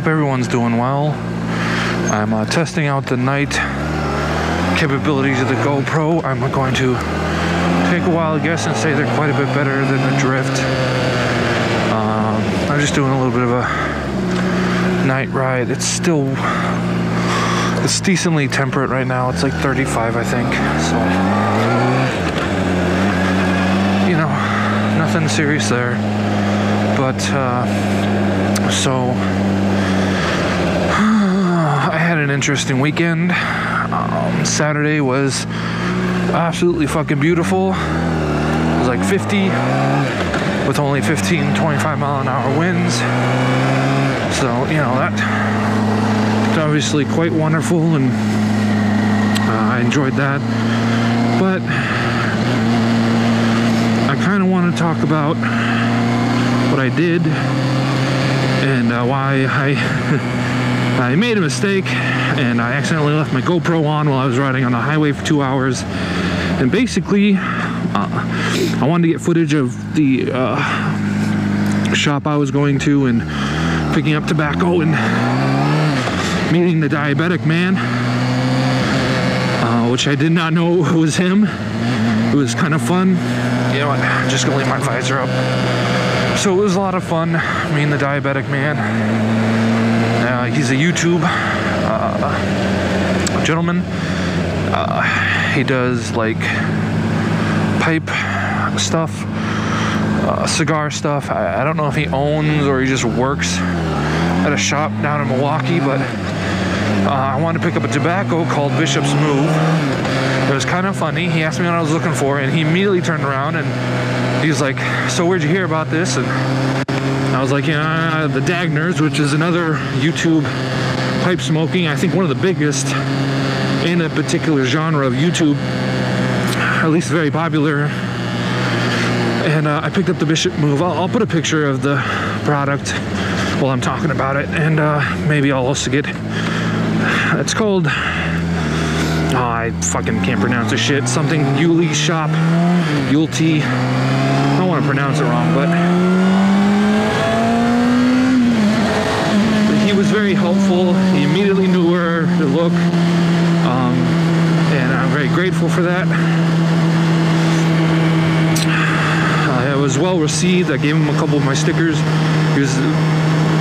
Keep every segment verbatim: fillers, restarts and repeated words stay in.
hope everyone's doing well. I'm uh, testing out the night capabilities of the GoPro. I'm going to take a wild guess and say they're quite a bit better than the Drift. Um, I'm just doing a little bit of a night ride. It's still, it's decently temperate right now. It's like thirty-five, I think. So, you know, nothing serious there. But, uh, so, I had an interesting weekend. Um, Saturday was absolutely fucking beautiful. It was like fifty with only fifteen, twenty-five mile an hour winds. So, you know, that was obviously quite wonderful, and uh, I enjoyed that. But I kind of want to talk about what I did and uh, why I I made a mistake, and I accidentally left my GoPro on while I was riding on the highway for two hours. And basically, uh, I wanted to get footage of the uh, shop I was going to and picking up tobacco and meeting the diabetic man, uh, which I did not know was him. It was kind of fun. You know what, I'm just gonna leave my visor up. So it was a lot of fun. I mean, the diabetic man. Uh, he's a YouTube uh, gentleman. Uh, he does like pipe stuff, uh, cigar stuff. I, I don't know if he owns or he just works at a shop down in Milwaukee, but uh, I wanted to pick up a tobacco called Bishop's Move. It was kind of funny. He asked me what I was looking for, and he immediately turned around and he's like, so where'd you hear about this? And I was like, yeah, the Dagners, which is another YouTube pipe smoking, I think one of the biggest in a particular genre of YouTube, at least very popular. And uh, I picked up the Bishop Move. I'll, I'll put a picture of the product while I'm talking about it, and uh, maybe I'll also get, it's called, oh, I fucking can't pronounce this shit, something Yuli Shop, Yulti, I don't want to pronounce it wrong, but he was very helpful. He immediately knew where to look, um, and I'm very grateful for that. Uh, it was well received. I gave him a couple of my stickers. He was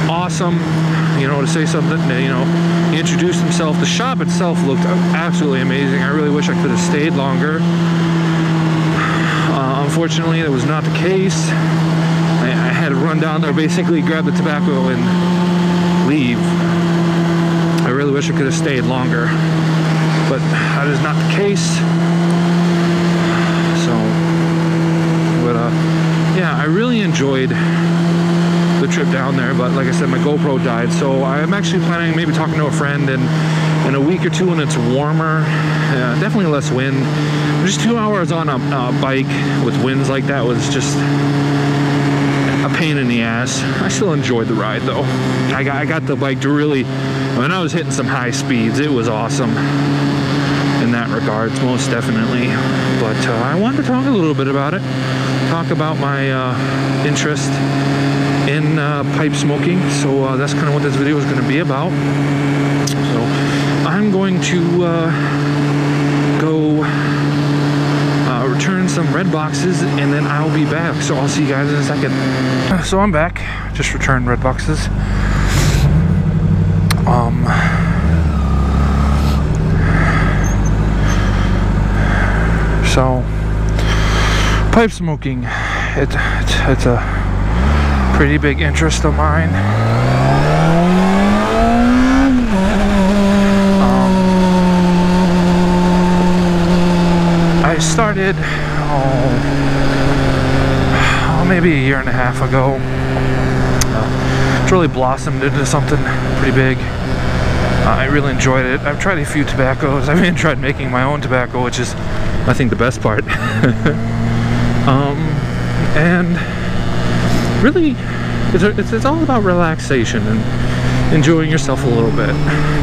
awesome, you know, to say something, you know, he introduced himself. The shop itself looked absolutely amazing. I really wish I could have stayed longer. Uh, unfortunately, that was not the case. I, I had to run down there, basically grab the tobacco and leave. I really wish I could have stayed longer, but that is not the case. So, but uh, yeah, I really enjoyed the trip down there, but like I said, my GoPro died, so I'm actually planning maybe talking to a friend in, in a week or two when it's warmer, uh, definitely less wind. Just two hours on a uh, bike with winds like that was just a pain in the ass. I still enjoyed the ride though. I got, I got the bike to really, when I was hitting some high speeds, it was awesome in that regards, most definitely. But uh, I wanted to talk a little bit about it, talk about my uh, interest in uh, pipe smoking. So uh, that's kind of what this video is going to be about. So I'm going to uh, go uh, return some red boxes, and then I'll be back. So I'll see you guys in a second. So I'm back. Just returned red boxes. Um, so pipe smoking, it, it, it's a pretty big interest of mine. Um, I started oh, maybe a year and a half ago. Uh, it's really blossomed into something pretty big. Uh, I really enjoyed it. I've tried a few tobaccos. I've even tried making my own tobacco, which is, I think, the best part. um, and really, it's, it's, it's all about relaxation and enjoying yourself a little bit.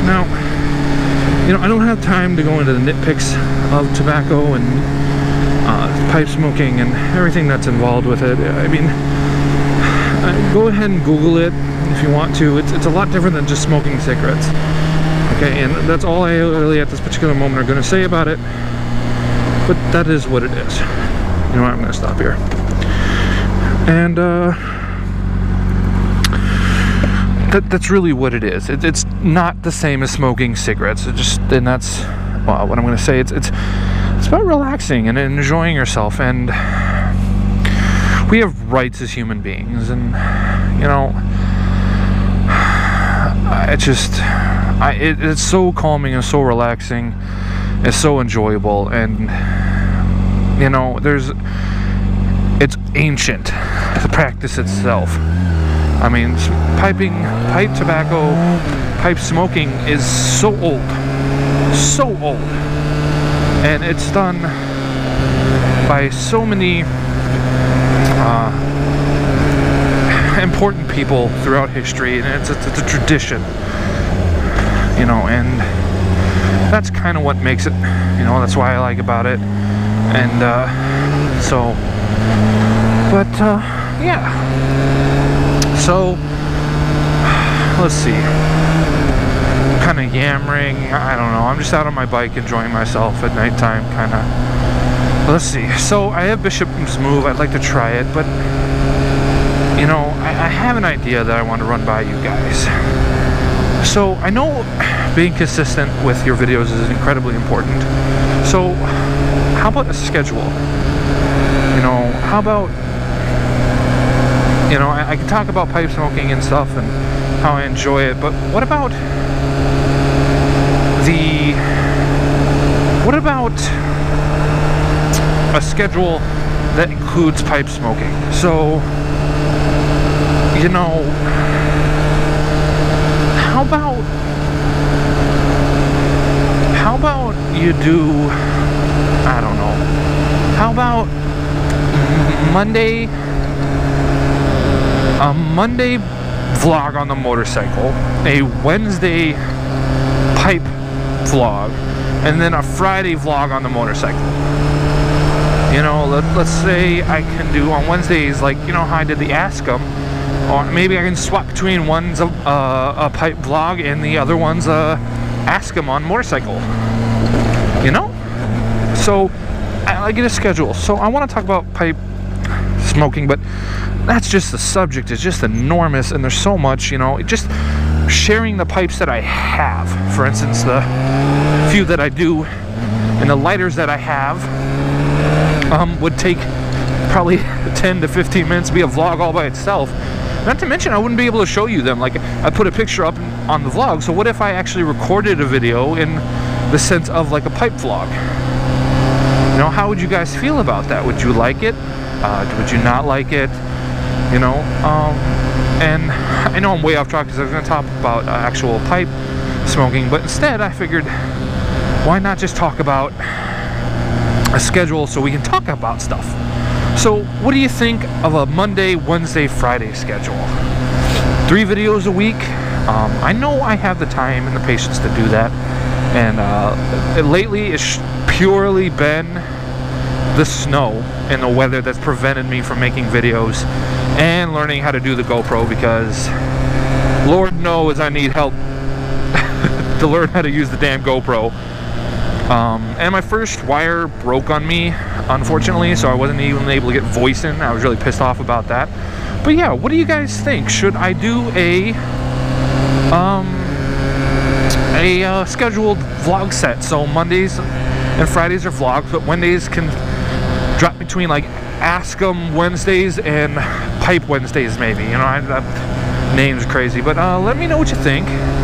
Now, you know, I don't have time to go into the nitpicks of tobacco and uh, pipe smoking and everything that's involved with it. I mean, go ahead and Google it. if you want to. It's, it's a lot different than just smoking cigarettes. Okay, and that's all I really at this particular moment are going to say about it. But that is what it is. You know what, I'm going to stop here. And uh, that, that's really what it is. It, it's not the same as smoking cigarettes. It just, and that's well, what I'm going to say. It's it's it's about relaxing and enjoying yourself. And we have rights as human beings. And you know, it just, I, it, it's so calming and so relaxing. It's so enjoyable, and you know, there's, it's ancient, the practice itself. I mean, piping, pipe tobacco, pipe smoking is so old, so old, and it's done by so many uh, important people throughout history, and it's a, it's a tradition, you know, and that's kind of what makes it, you know, that's why I like about it. And uh, so, but uh, yeah, so let's see, kind of yammering, I don't know, I'm just out on my bike enjoying myself at nighttime, kind of, let's see. So I have Bishop's Move, I'd like to try it, but you know, I, I have an idea that I want to run by you guys. So I know being consistent with your videos is incredibly important. So how about a schedule? You know, how about, you know, I, I can talk about pipe smoking and stuff and how I enjoy it, but what about the, what about a schedule that includes pipe smoking? So, you know, How about, how about you do, I don't know, how about Monday, a Monday vlog on the motorcycle, a Wednesday pipe vlog, and then a Friday vlog on the motorcycle? You know, let, let's say I can do on Wednesdays, like, you know how I did the Ask 'em. Or maybe I can swap between one's a, uh, a pipe vlog and the other one's a Ask 'em on motorcycle. You know? So, I, I get a schedule. So, I want to talk about pipe smoking, but that's just the subject. It's just enormous, and there's so much, you know. It just sharing the pipes that I have. For instance, the few that I do and the lighters that I have um, would take probably ten to fifteen minutes to be a vlog all by itself. Not to mention, I wouldn't be able to show you them. Like, I put a picture up on the vlog, so what if I actually recorded a video in the sense of like a pipe vlog? You know, how would you guys feel about that? Would you like it? Uh, would you not like it? You know, um, and I know I'm way off track because I was going to talk about uh, actual pipe smoking, but instead I figured, why not just talk about a schedule so we can talk about stuff? So, what do you think of a Monday, Wednesday, Friday schedule? Three videos a week. Um, I know I have the time and the patience to do that. And uh, it, lately, it's purely been the snow and the weather that's prevented me from making videos and learning how to do the GoPro, because Lord knows I need help to learn how to use the damn GoPro. Um, and my first wire broke on me, unfortunately, so I wasn't even able to get voice in. I was really pissed off about that. But yeah, what do you guys think? Should I do a um, a uh, scheduled vlog set? So Mondays and Fridays are vlogs, but Wednesdays can drop between like Ask 'em Wednesdays and Pipe Wednesdays, maybe. You know, I, that name's crazy. But uh, let me know what you think.